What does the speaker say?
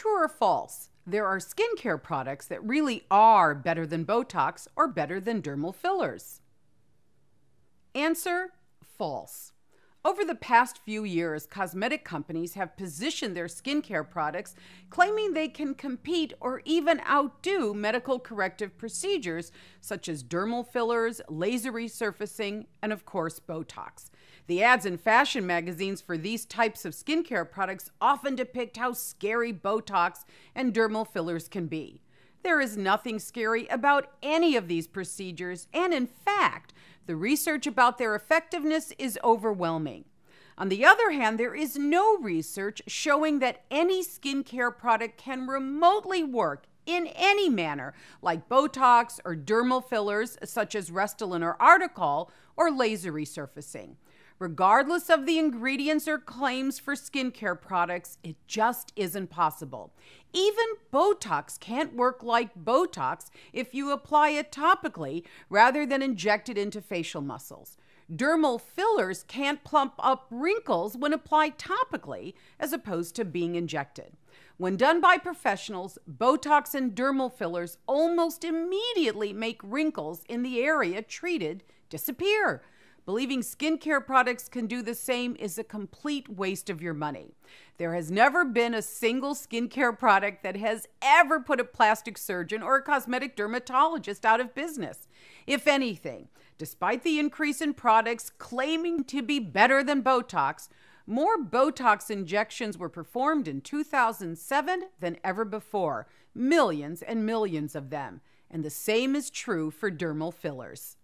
true or false? There are skincare products that really are better than Botox or better than dermal fillers. Answer: false. Over the past few years, cosmetic companies have positioned their skincare products claiming they can compete or even outdo medical corrective procedures such as dermal fillers, laser resurfacing, and of course, Botox. The ads in fashion magazines for these types of skincare products often depict how scary Botox and dermal fillers can be. There is nothing scary about any of these procedures, and in fact, the research about their effectiveness is overwhelming. On the other hand, there is no research showing that any skincare product can remotely work in any manner, like Botox or dermal fillers such as Restylane or Artecoll, or laser resurfacing. Regardless of the ingredients or claims for skincare products, it just isn't possible. Even Botox can't work like Botox if you apply it topically rather than inject it into facial muscles. Dermal fillers can't plump up wrinkles when applied topically as opposed to being injected. When done by professionals, Botox and dermal fillers almost immediately make wrinkles in the area treated disappear. Believing skincare products can do the same is a complete waste of your money. There has never been a single skincare product that has ever put a plastic surgeon or a cosmetic dermatologist out of business. If anything, despite the increase in products claiming to be better than Botox, more Botox injections were performed in 2007 than ever before, millions and millions of them. And the same is true for dermal fillers.